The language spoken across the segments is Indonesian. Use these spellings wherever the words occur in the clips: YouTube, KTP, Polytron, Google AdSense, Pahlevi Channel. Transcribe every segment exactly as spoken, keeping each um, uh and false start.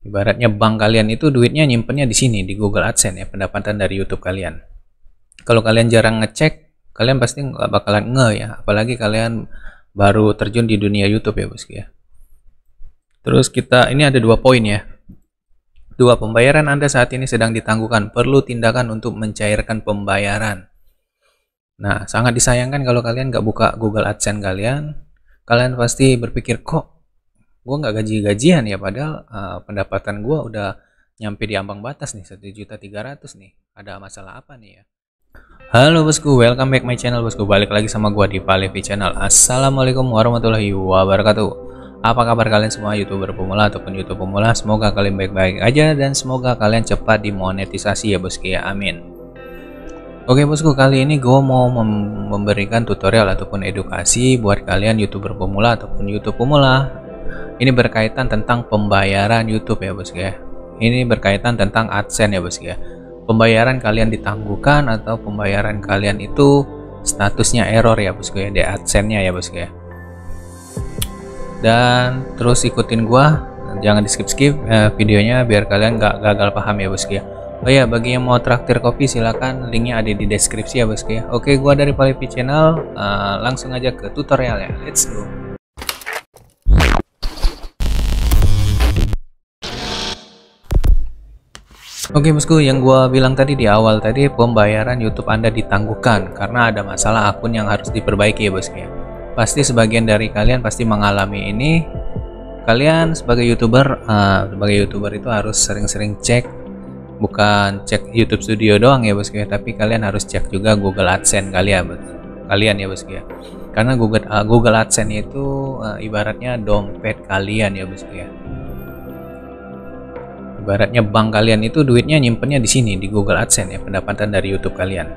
Ibaratnya bank kalian itu duitnya nyimpennya di sini, di Google AdSense ya, pendapatan dari YouTube kalian. Kalau kalian jarang ngecek, kalian pasti nggak bakalan nge ya, apalagi kalian baru terjun di dunia YouTube ya bosku ya. Terus kita, ini ada dua poin ya. Dua, pembayaran Anda saat ini sedang ditangguhkan, perlu tindakan untuk mencairkan pembayaran. Nah, sangat disayangkan kalau kalian nggak buka Google AdSense kalian, kalian pasti berpikir, kok gue nggak gaji-gajian ya, padahal uh, pendapatan gue udah nyampe di ambang batas nih, satu juta tiga ratus ribu nih, ada masalah apa nih ya. Halo bosku, welcome back my channel bosku, balik lagi sama gue di Pahlevi Channel. Assalamualaikum warahmatullahi wabarakatuh. Apa kabar kalian semua youtuber pemula ataupun youtube pemula, semoga kalian baik-baik aja dan semoga kalian cepat dimonetisasi ya bosku ya, amin. Oke bosku, kali ini gue mau memberikan tutorial ataupun edukasi buat kalian youtuber pemula ataupun youtube pemula. Ini berkaitan tentang pembayaran YouTube ya bosku ya. Ini berkaitan tentang AdSense ya bosku ya. Pembayaran kalian ditangguhkan atau pembayaran kalian itu statusnya error ya bosku ya, di AdSense-nya ya bosku ya. Dan terus ikutin gua, jangan di skip-skip eh, videonya biar kalian nggak gagal paham ya bosku ya. Oh ya, bagi yang mau traktir kopi silakan, linknya ada di deskripsi ya bosku ya. Oke, gua dari Pahlevi Channel, eh, langsung aja ke tutorial ya. Let's go. Oke bosku, yang gua bilang tadi di awal tadi, pembayaran YouTube Anda ditangguhkan karena ada masalah akun yang harus diperbaiki ya bosku ya. Pasti sebagian dari kalian pasti mengalami ini. Kalian sebagai youtuber, uh, sebagai youtuber itu harus sering-sering cek, bukan cek YouTube Studio doang ya bosku ya, tapi kalian harus cek juga Google AdSense kalian, kalian ya bosku ya. Karena Google uh, Google AdSense itu uh, ibaratnya dompet kalian ya bosku ya. Ibaratnya bank kalian itu duitnya nyimpennya di sini, di Google AdSense ya, pendapatan dari YouTube kalian.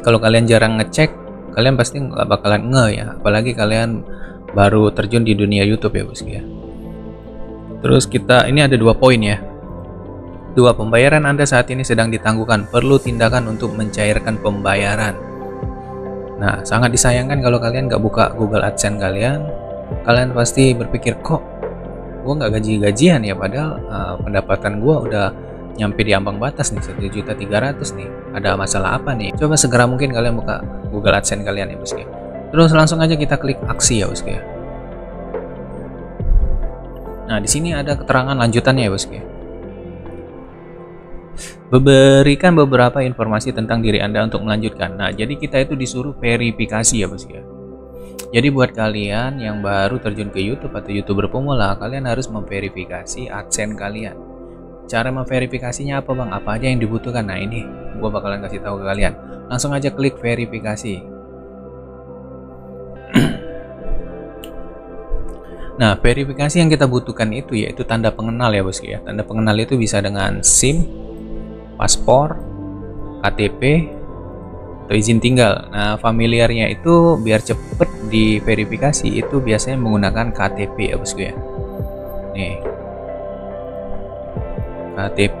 Kalau kalian jarang ngecek, kalian pasti nggak bakalan nge ya, apalagi kalian baru terjun di dunia YouTube ya bosku ya. Terus kita, ini ada dua poin ya. Dua, pembayaran Anda saat ini sedang ditangguhkan, perlu tindakan untuk mencairkan pembayaran. Nah, sangat disayangkan kalau kalian nggak buka Google AdSense kalian, kalian pasti berpikir, kok gue nggak gaji-gajian ya, padahal uh, pendapatan gue udah nyampe di ambang batas nih, satu juta tiga ratus ribu nih, ada masalah apa nih. Coba segera mungkin kalian buka Google AdSense kalian ya bosku ya. Terus langsung aja kita klik aksi ya bosku ya. Nah, di sini ada keterangan lanjutannya ya bosku ya. Berikan beberapa informasi tentang diri Anda untuk melanjutkan. Nah, jadi kita itu disuruh verifikasi ya bosku ya. Jadi buat kalian yang baru terjun ke YouTube atau youtuber pemula, kalian harus memverifikasi AdSense kalian. Cara memverifikasinya apa bang? Apa aja yang dibutuhkan? Nah, ini gue bakalan kasih tahu ke kalian. Langsung aja klik verifikasi. Nah, verifikasi yang kita butuhkan itu yaitu tanda pengenal ya bosku ya. Tanda pengenal itu bisa dengan SIM, paspor, K T P, atau izin tinggal. Nah, familiarnya itu biar cepet diverifikasi itu biasanya menggunakan K T P ya bosku ya. Nih, K T P.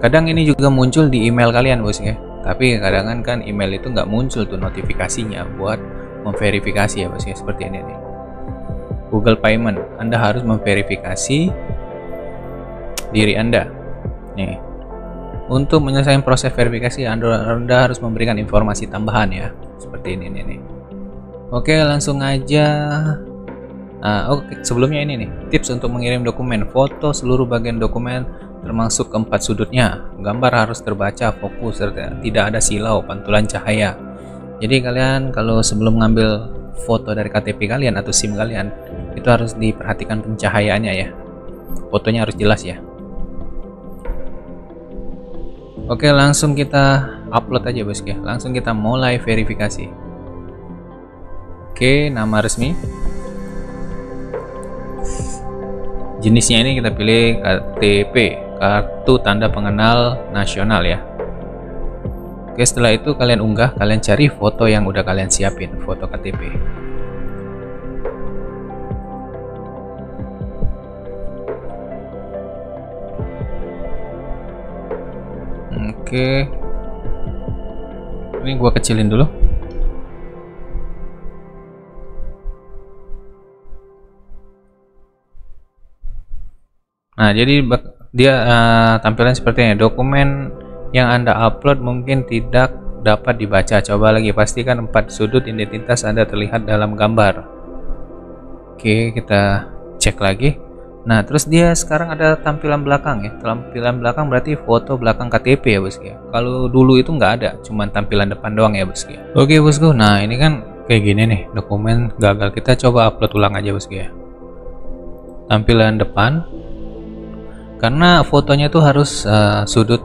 Kadang ini juga muncul di email kalian bosku ya. Tapi kadang kan email itu nggak muncul tuh notifikasinya buat memverifikasi ya bosku ya. Seperti ini nih. Google Payment. Anda harus memverifikasi diri Anda. Nih. Untuk menyelesaikan proses verifikasi, Anda, Anda harus memberikan informasi tambahan ya, seperti ini nih. Oke, langsung aja. Nah, oke, sebelumnya ini nih, tips untuk mengirim dokumen, foto seluruh bagian dokumen termasuk keempat sudutnya. Gambar harus terbaca, fokus, serta tidak ada silau, pantulan cahaya. Jadi kalian kalau sebelum ngambil foto dari K T P kalian atau SIM kalian, itu harus diperhatikan pencahayaannya ya. Fotonya harus jelas ya. Oke, langsung kita upload aja bosku ya. Langsung kita mulai verifikasi. Oke, nama resmi. Jenisnya ini kita pilih K T P, kartu tanda pengenal nasional ya. Oke, setelah itu kalian unggah, kalian cari foto yang udah kalian siapin, foto K T P. Oke, ini gua kecilin dulu. Nah, jadi dia uh, tampilan seperti ini. Dokumen yang Anda upload mungkin tidak dapat dibaca. Coba lagi, pastikan empat sudut identitas Anda terlihat dalam gambar. Oke, kita cek lagi. Nah, terus dia sekarang ada tampilan belakang ya. Tampilan belakang berarti foto belakang K T P ya bosku ya. Kalau dulu itu nggak ada, cuman tampilan depan doang ya bosku ya. Oke bosku, nah ini kan kayak gini nih, dokumen gagal. Kita coba upload ulang aja bosku ya. Tampilan depan, karena fotonya tuh harus uh, sudut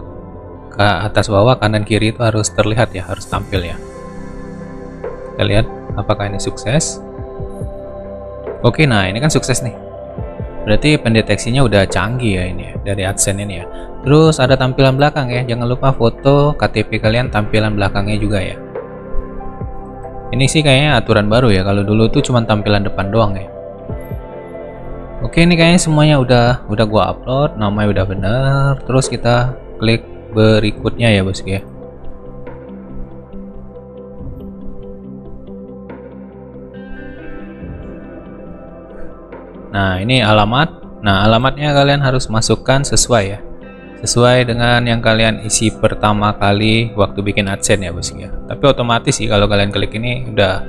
ke atas bawah, kanan kiri itu harus terlihat ya, harus tampil ya. Kita lihat apakah ini sukses. Oke, nah ini kan sukses nih, berarti pendeteksinya udah canggih ya ini ya, dari AdSense ini ya. Terus ada tampilan belakang ya, jangan lupa foto K T P kalian tampilan belakangnya juga ya. Ini sih kayaknya aturan baru ya, kalau dulu tuh cuma tampilan depan doang ya. Oke, ini kayaknya semuanya udah udah gua upload, namanya udah bener. Terus kita klik berikutnya ya bosku ya. Nah, ini alamat. Nah, alamatnya kalian harus masukkan sesuai ya, sesuai dengan yang kalian isi pertama kali waktu bikin AdSense ya bosku ya. Tapi otomatis sih kalau kalian klik ini udah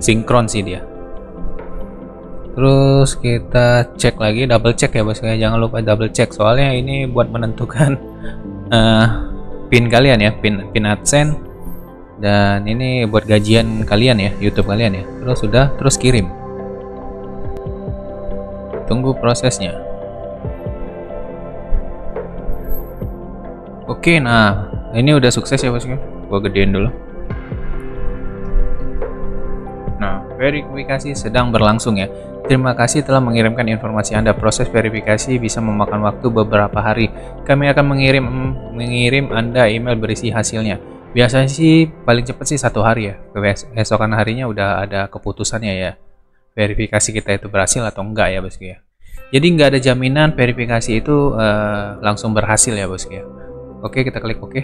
sinkron sih dia. Terus kita cek lagi, double check ya bosku ya, jangan lupa double check, soalnya ini buat menentukan uh, pin kalian ya, pin pin AdSense, dan ini buat gajian kalian ya, YouTube kalian ya. Terus sudah, terus kirim, tunggu prosesnya. Oke, nah ini udah sukses ya bosku, gua gedein dulu. Nah, verifikasi sedang berlangsung ya. Terima kasih telah mengirimkan informasi Anda. Proses verifikasi bisa memakan waktu beberapa hari. Kami akan mengirim mengirim Anda email berisi hasilnya. Biasanya sih paling cepat sih satu hari ya. Keesokan harinya udah ada keputusannya ya. Verifikasi kita itu berhasil atau enggak ya bosku ya. Jadi nggak ada jaminan verifikasi itu uh, langsung berhasil ya bosku ya. Oke, kita klik oke.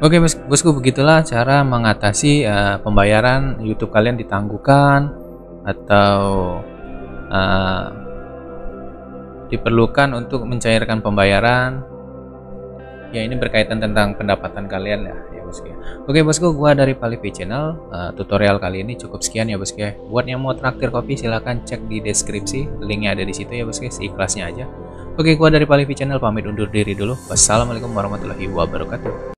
Oke bosku, begitulah cara mengatasi uh, pembayaran YouTube kalian ditangguhkan atau uh, diperlukan untuk mencairkan pembayaran ya. Ini berkaitan tentang pendapatan kalian ya, ya bosku ya. Oke bosku, gua dari Pahlevi Channel. Uh, tutorial kali ini cukup sekian ya bosku ya. Buat yang mau traktir kopi silahkan cek di deskripsi, linknya ada di situ ya bosku ya, seikhlasnya aja. Oke, gua dari Pahlevi Channel pamit undur diri dulu. Wassalamualaikum warahmatullahi wabarakatuh.